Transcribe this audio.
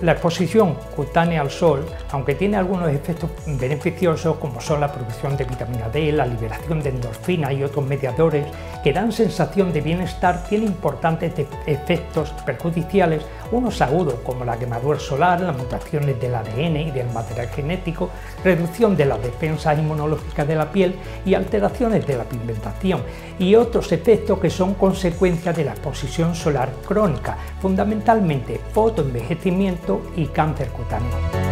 La exposición cutánea al sol, aunque tiene algunos efectos beneficiosos como son la producción de vitamina D, la liberación de endorfinas y otros mediadores que dan sensación de bienestar, tiene importantes efectos perjudiciales, unos agudos como la quemadura solar, las mutaciones del ADN y del material genético, reducción de las defensas inmunológicas de la piel y alteraciones de la pigmentación, y otros efectos que son consecuencia de la exposición solar crónica, fundamentalmente fotoenvejecimiento y cáncer cutáneo.